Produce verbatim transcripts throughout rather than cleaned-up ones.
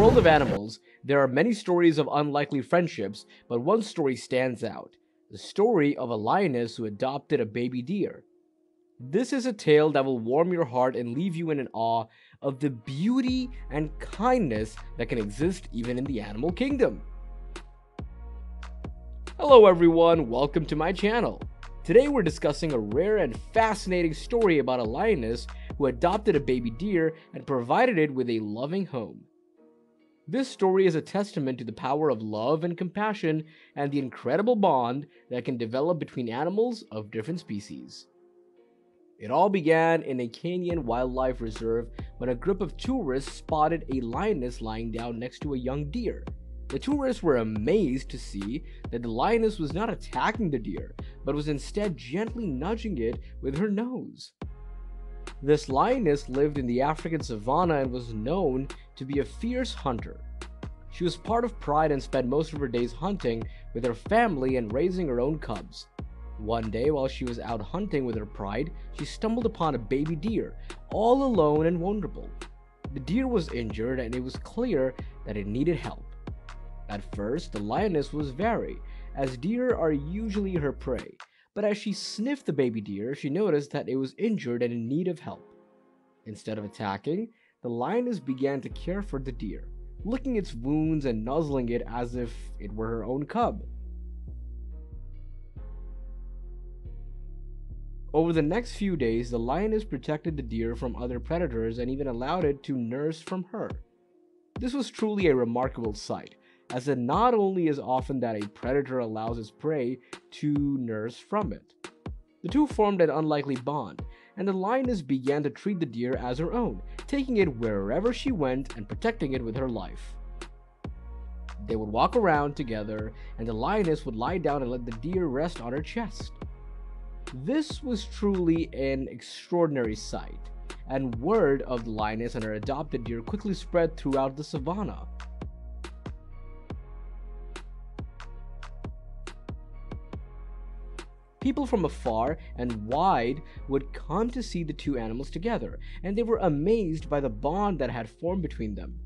world of animals, there are many stories of unlikely friendships, but one story stands out. The story of a lioness who adopted a baby deer. This is a tale that will warm your heart and leave you in an awe of the beauty and kindness that can exist even in the animal kingdom. Hello everyone, welcome to my channel. Today we're discussing a rare and fascinating story about a lioness who adopted a baby deer and provided it with a loving home. This story is a testament to the power of love and compassion and the incredible bond that can develop between animals of different species. It all began in a Kenyan wildlife reserve when a group of tourists spotted a lioness lying down next to a young deer. The tourists were amazed to see that the lioness was not attacking the deer, but was instead gently nudging it with her nose. This lioness lived in the African savanna and was known to be a fierce hunter. She was part of pride and spent most of her days hunting with her family and raising her own cubs. One day, while she was out hunting with her pride, she stumbled upon a baby deer, all alone and vulnerable. The deer was injured and it was clear that it needed help. At first, the lioness was wary, as deer are usually her prey. But as she sniffed the baby deer, she noticed that it was injured and in need of help. Instead of attacking, the lioness began to care for the deer, licking its wounds and nuzzling it as if it were her own cub. Over the next few days, the lioness protected the deer from other predators and even allowed it to nurse from her. This was truly a remarkable sight, as it not only is often that a predator allows its prey to nurse from it. The two formed an unlikely bond, and the lioness began to treat the deer as her own, taking it wherever she went and protecting it with her life. They would walk around together, and the lioness would lie down and let the deer rest on her chest. This was truly an extraordinary sight, and word of the lioness and her adopted deer quickly spread throughout the savanna. People from afar and wide would come to see the two animals together, and they were amazed by the bond that had formed between them.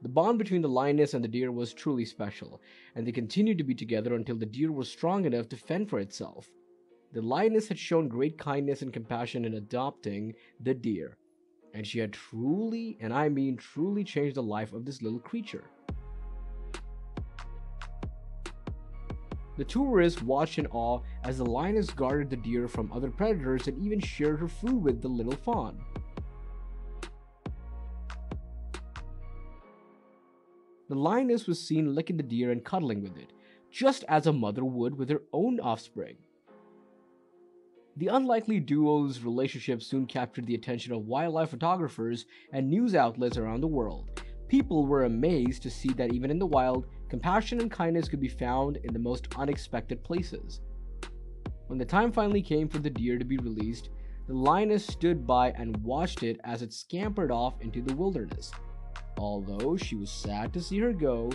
The bond between the lioness and the deer was truly special, and they continued to be together until the deer was strong enough to fend for itself. The lioness had shown great kindness and compassion in adopting the deer, and she had truly, and I mean truly, changed the life of this little creature. The tourists watched in awe as the lioness guarded the deer from other predators and even shared her food with the little fawn. The lioness was seen licking the deer and cuddling with it, just as a mother would with her own offspring. The unlikely duo's relationship soon captured the attention of wildlife photographers and news outlets around the world. People were amazed to see that even in the wild, compassion and kindness could be found in the most unexpected places. When the time finally came for the deer to be released, the lioness stood by and watched it as it scampered off into the wilderness. Although she was sad to see her go,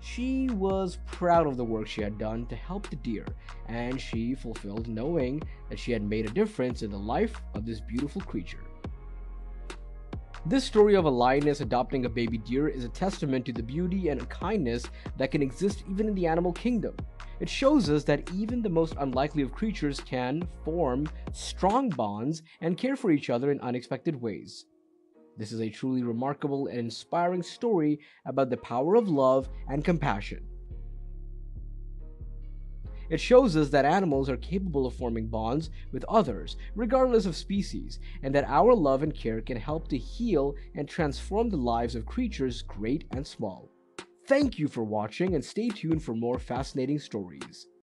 she was proud of the work she had done to help the deer, and she fulfilled knowing that she had made a difference in the life of this beautiful creature. This story of a lioness adopting a baby deer is a testament to the beauty and kindness that can exist even in the animal kingdom. It shows us that even the most unlikely of creatures can form strong bonds and care for each other in unexpected ways. This is a truly remarkable and inspiring story about the power of love and compassion. It shows us that animals are capable of forming bonds with others, regardless of species, and that our love and care can help to heal and transform the lives of creatures great and small. Thank you for watching, and stay tuned for more fascinating stories.